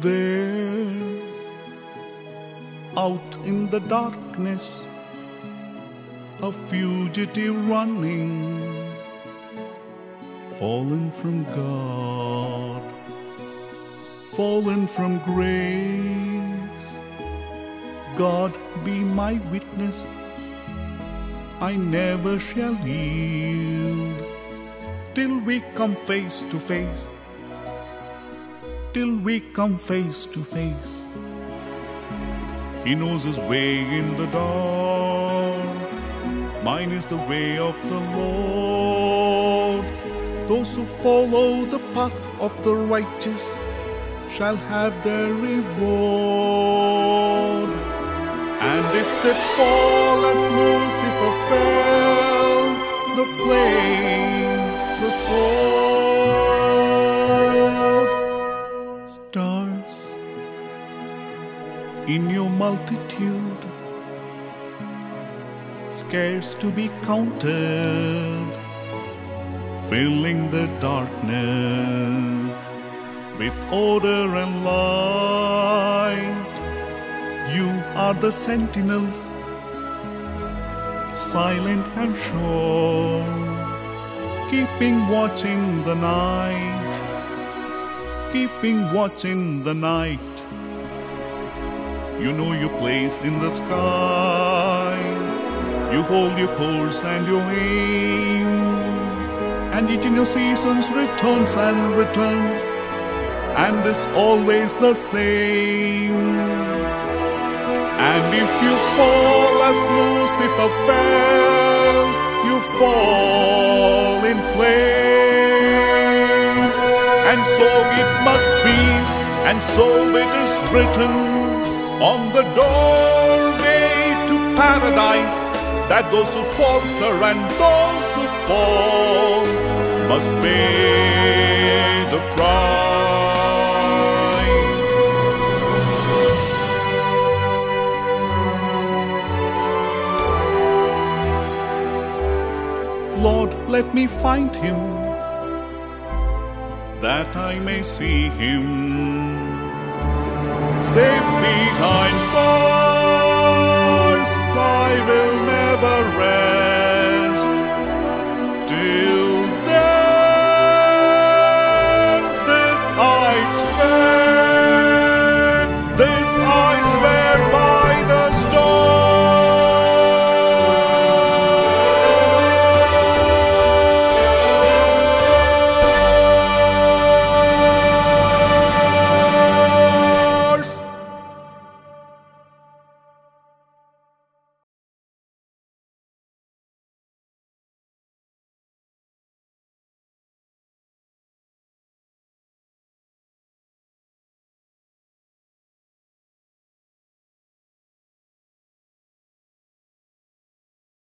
there, out in the darkness, a fugitive running, fallen from God, fallen from grace. God be my witness, I never shall yield, till we come face to face, till we come face to face. He knows his way in the dark, mine is the way of the Lord. Those who follow the path of the righteous shall have their reward. And if they fall as Lucifer fell, the flames, the sword. Stars, in your multitude, scarce to be counted, filling the darkness with order and light. You are the sentinels, silent and sure, keeping watch in the night, keeping watch in the night. You know your place in the sky, you hold your course and your aim, and each in your seasons returns and returns, and it's always the same. And if you fall as Lucifer fell, you fall in flame. And so it must be, and so it is written on the doorway to paradise, that those who falter and those who fall must pay the price. Lord, let me find him, that I may see him, safe behind bars. I will never rest.